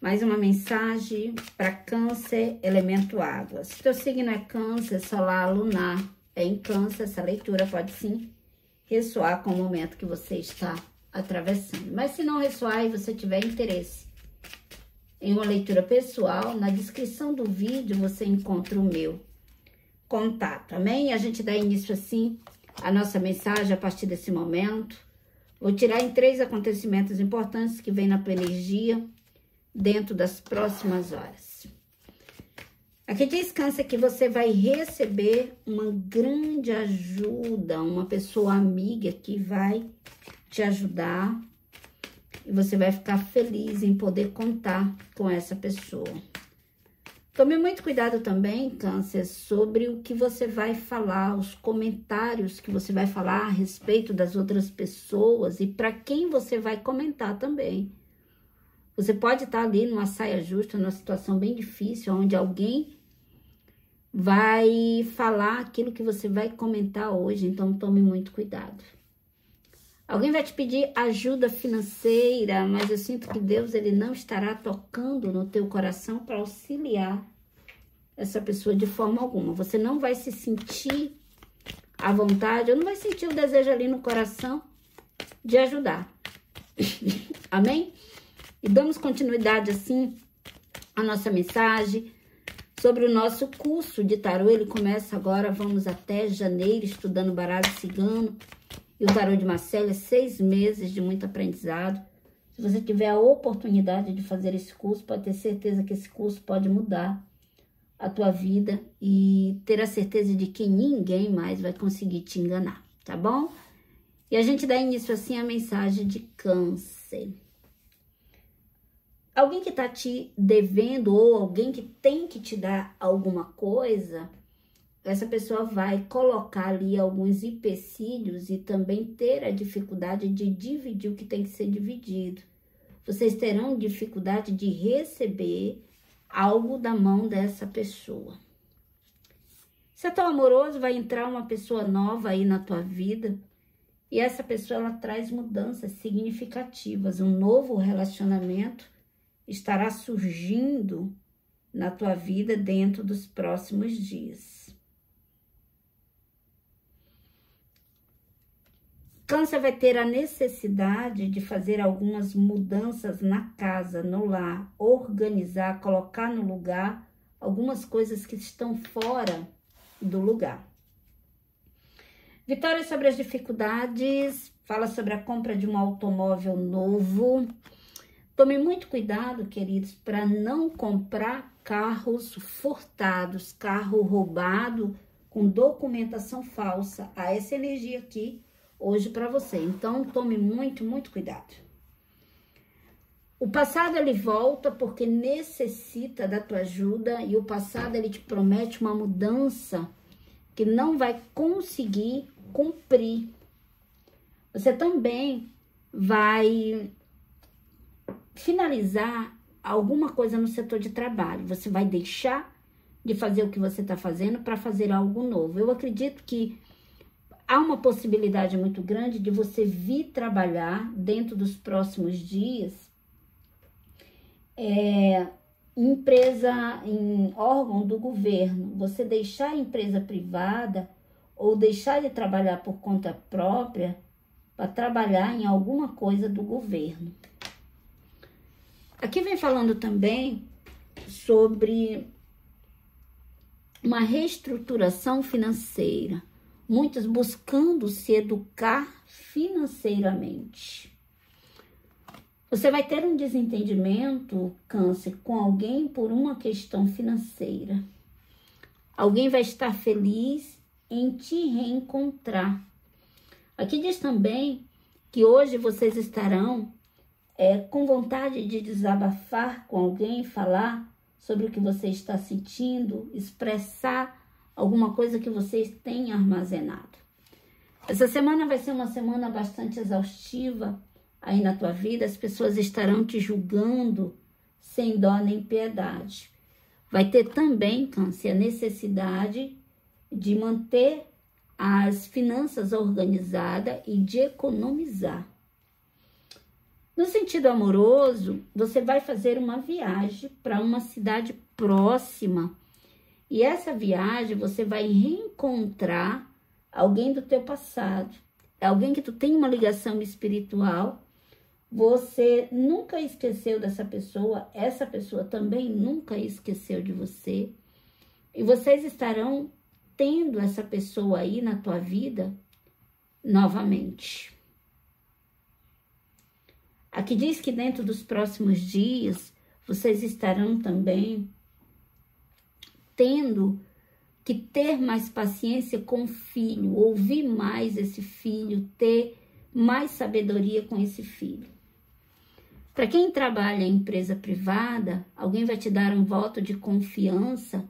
Mais uma mensagem para Câncer, elemento água. Se teu signo é Câncer, solar, lunar, é em Câncer, essa leitura pode sim ressoar com o momento que você está atravessando. Mas se não ressoar e você tiver interesse em uma leitura pessoal, na descrição do vídeo você encontra o meu contato, amém? A gente dá início assim a nossa mensagem a partir desse momento. Vou tirar em 3 acontecimentos importantes que vêm na tua energia dentro das próximas horas. Aqui diz, Câncer, que você vai receber uma grande ajuda, uma pessoa amiga que vai te ajudar e você vai ficar feliz em poder contar com essa pessoa. Tome muito cuidado também, Câncer, sobre o que você vai falar, os comentários que você vai falar a respeito das outras pessoas e para quem você vai comentar também. Você pode estar ali numa saia justa, numa situação bem difícil, onde alguém vai falar aquilo que você vai comentar hoje, então tome muito cuidado. Alguém vai te pedir ajuda financeira, mas eu sinto que Deus ele não estará tocando no teu coração para auxiliar essa pessoa de forma alguma. Você não vai se sentir à vontade, ou não vai sentir o desejo ali no coração de ajudar. Amém? E damos continuidade, assim, à nossa mensagem sobre o nosso curso de tarô. Ele começa agora, vamos até janeiro, estudando baralho cigano e o tarô de Marcélia. 6 meses de muito aprendizado. Se você tiver a oportunidade de fazer esse curso, pode ter certeza que esse curso pode mudar a tua vida e ter a certeza de que ninguém mais vai conseguir te enganar, tá bom? E a gente dá início, assim, à mensagem de Câncer. Alguém que tá te devendo ou alguém que tem que te dar alguma coisa, essa pessoa vai colocar ali alguns empecilhos e também ter a dificuldade de dividir o que tem que ser dividido. Vocês terão dificuldade de receber algo da mão dessa pessoa. Setor amoroso, vai entrar uma pessoa nova aí na tua vida. E essa pessoa, ela traz mudanças significativas, um novo relacionamento estará surgindo na tua vida dentro dos próximos dias. Câncer vai ter a necessidade de fazer algumas mudanças na casa, no lar, organizar, colocar no lugar algumas coisas que estão fora do lugar. Vitória sobre as dificuldades, fala sobre a compra de um automóvel novo. Tome muito cuidado, queridos, para não comprar carros furtados, carro roubado com documentação falsa. Há essa energia aqui hoje para você. Então, tome muito, muito cuidado. O passado, ele volta porque necessita da tua ajuda e o passado, ele te promete uma mudança que não vai conseguir cumprir. Você também vai finalizar alguma coisa no setor de trabalho. Você vai deixar de fazer o que você está fazendo para fazer algo novo. Eu acredito que há uma possibilidade muito grande de você vir trabalhar dentro dos próximos dias em empresa, em órgão do governo. Você deixar a empresa privada ou deixar de trabalhar por conta própria para trabalhar em alguma coisa do governo. Aqui vem falando também sobre uma reestruturação financeira. Muitos buscando se educar financeiramente. Você vai ter um desentendimento, Câncer, com alguém por uma questão financeira. Alguém vai estar feliz em te reencontrar. Aqui diz também que hoje vocês estarão com vontade de desabafar com alguém, falar sobre o que você está sentindo, expressar alguma coisa que vocês têm armazenado. Essa semana vai ser uma semana bastante exaustiva aí na tua vida. As pessoas estarão te julgando sem dó nem piedade. Vai ter também, Câncer, a necessidade de manter as finanças organizadas e de economizar. No sentido amoroso, você vai fazer uma viagem para uma cidade próxima. E essa viagem você vai reencontrar alguém do teu passado, alguém que tu tem uma ligação espiritual. Você nunca esqueceu dessa pessoa, essa pessoa também nunca esqueceu de você. E vocês estarão tendo essa pessoa aí na tua vida novamente. Aqui diz que dentro dos próximos dias, vocês estarão também tendo que ter mais paciência com o filho, ouvir mais esse filho, ter mais sabedoria com esse filho. Para quem trabalha em empresa privada, alguém vai te dar um voto de confiança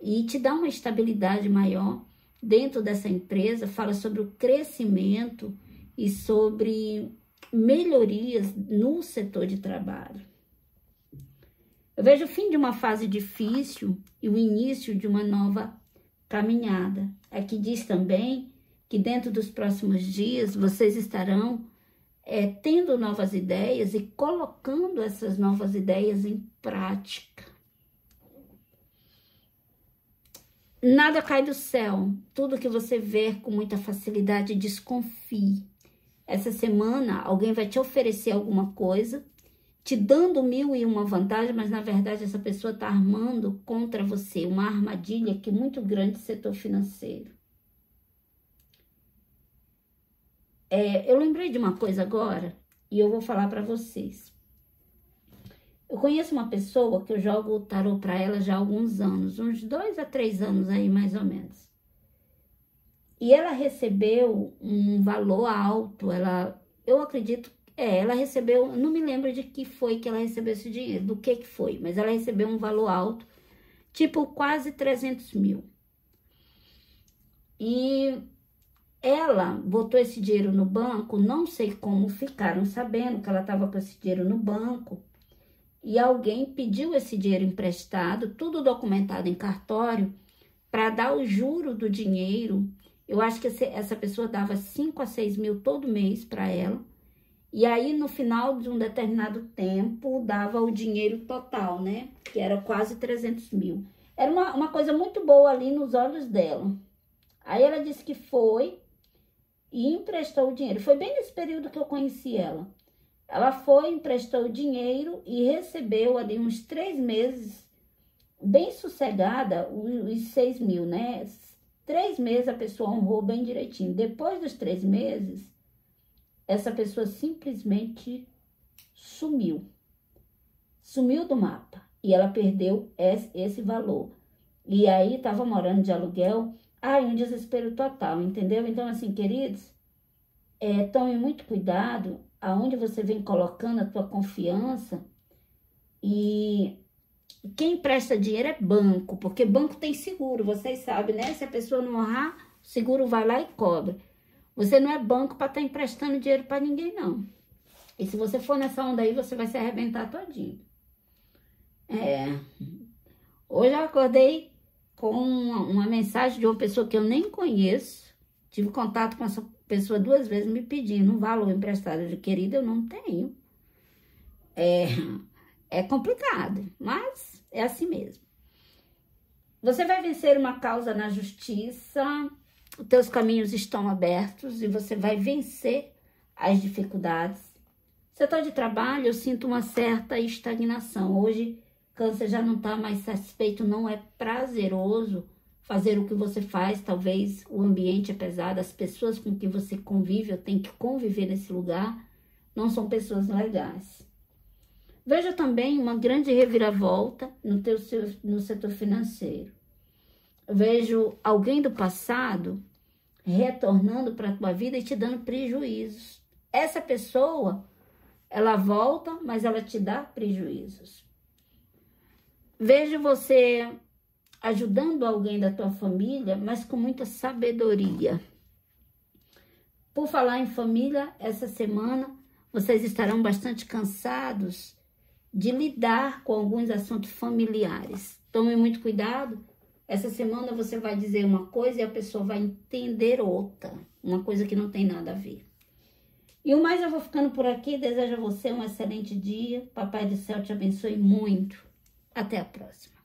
e te dar uma estabilidade maior dentro dessa empresa. Fala sobre o crescimento e sobre melhorias no setor de trabalho. Eu vejo o fim de uma fase difícil e o início de uma nova caminhada. Aqui diz também que dentro dos próximos dias vocês estarão tendo novas ideias e colocando essas novas ideias em prática. Nada cai do céu, tudo que você vê com muita facilidade, desconfie. Essa semana alguém vai te oferecer alguma coisa, te dando 1001 vantagem, mas na verdade essa pessoa está armando contra você uma armadilha que é muito grande no setor financeiro. Eu lembrei de uma coisa agora e eu vou falar para vocês. Eu conheço uma pessoa que eu jogo o tarô para ela já há alguns anos, uns 2 a 3 anos aí mais ou menos. E ela recebeu um valor alto, eu acredito, ela recebeu, não me lembro de que foi que ela recebeu esse dinheiro, do que foi, mas ela recebeu um valor alto, tipo quase 300 mil. E ela botou esse dinheiro no banco, não sei como ficaram sabendo que ela estava com esse dinheiro no banco. E alguém pediu esse dinheiro emprestado, tudo documentado em cartório, para dar o juro do dinheiro. Eu acho que essa pessoa dava 5 a 6 mil todo mês para ela. E aí, no final de um determinado tempo, dava o dinheiro total, né? Que era quase 300 mil. Era uma coisa muito boa ali nos olhos dela. Aí ela disse que foi e emprestou o dinheiro. Foi bem nesse período que eu conheci ela. Ela foi, emprestou o dinheiro e recebeu ali uns 3 meses, bem sossegada, os 6 mil, né? 3 meses a pessoa honrou bem direitinho. Depois dos 3 meses, essa pessoa simplesmente sumiu. Sumiu do mapa e ela perdeu esse valor. E aí estava morando de aluguel. Ai, um desespero total, entendeu? Então, assim, queridos, tome muito cuidado aonde você vem colocando a tua confiança. E quem empresta dinheiro é banco, porque banco tem seguro, vocês sabem, né? Se a pessoa não honrar, o seguro vai lá e cobra. Você não é banco para estar emprestando dinheiro para ninguém, não. E se você for nessa onda aí, você vai se arrebentar todinho. Hoje eu acordei com uma mensagem de uma pessoa que eu nem conheço. Tive contato com essa pessoa 2 vezes me pedindo um valor emprestado. De querida, eu não tenho. É complicado, mas é assim mesmo. Você vai vencer uma causa na justiça, os teus caminhos estão abertos e você vai vencer as dificuldades. Setor de trabalho, eu sinto uma certa estagnação. Hoje, Câncer já não está mais satisfeito, não é prazeroso fazer o que você faz. Talvez o ambiente é pesado, as pessoas com que você convive, ou tem que conviver nesse lugar, não são pessoas legais. Veja também uma grande reviravolta no setor financeiro. Vejo alguém do passado retornando para a tua vida e te dando prejuízos. Essa pessoa, ela volta, mas ela te dá prejuízos. Vejo você ajudando alguém da tua família, mas com muita sabedoria. Por falar em família, essa semana vocês estarão bastante cansados de lidar com alguns assuntos familiares. Tome muito cuidado. Essa semana você vai dizer uma coisa e a pessoa vai entender outra. Uma coisa que não tem nada a ver. E o mais eu vou ficando por aqui, desejo a você um excelente dia, Papai do Céu te abençoe muito, até a próxima.